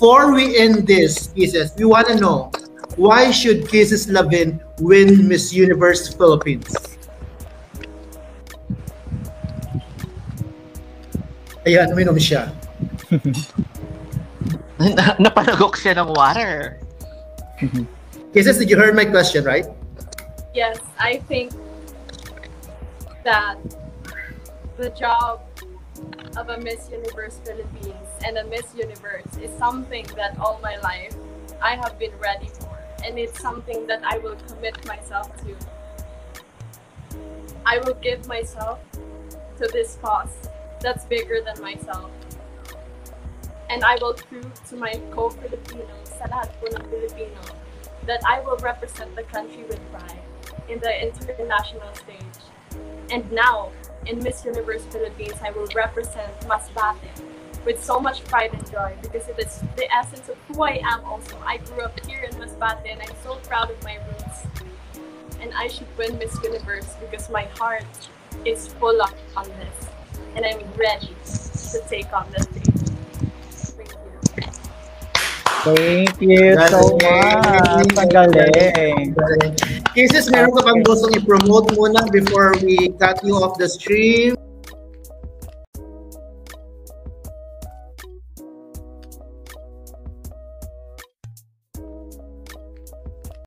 before we end this, Kisses, we want to know, why should Kisses Lavin win Miss Universe Philippines? Ayan, uminom siya. Napanagok siya ng water. Kisses, did you hear my question, right? Yes, I think that the job of a Miss Universe Philippines and a Miss Universe is something that all my life I have been ready for, and it's something that I will commit myself to. I will give myself to this cause that's bigger than myself, and I will prove to my co-Filipinos, sa lahat po ng Filipino, that I will represent the country with pride in the international stage. And now, in Miss Universe Philippines, I will represent Masbate with so much pride and joy, because it is the essence of who I am also. I grew up here in Masbate and I'm so proud of my roots. And I should win Miss Universe because my heart is full up on this. And I'm ready to take on this thing. Thank you. Thank you so much. Ang galing. Kisses, meron ka bang gustong i-promote muna before we cut you off the stream?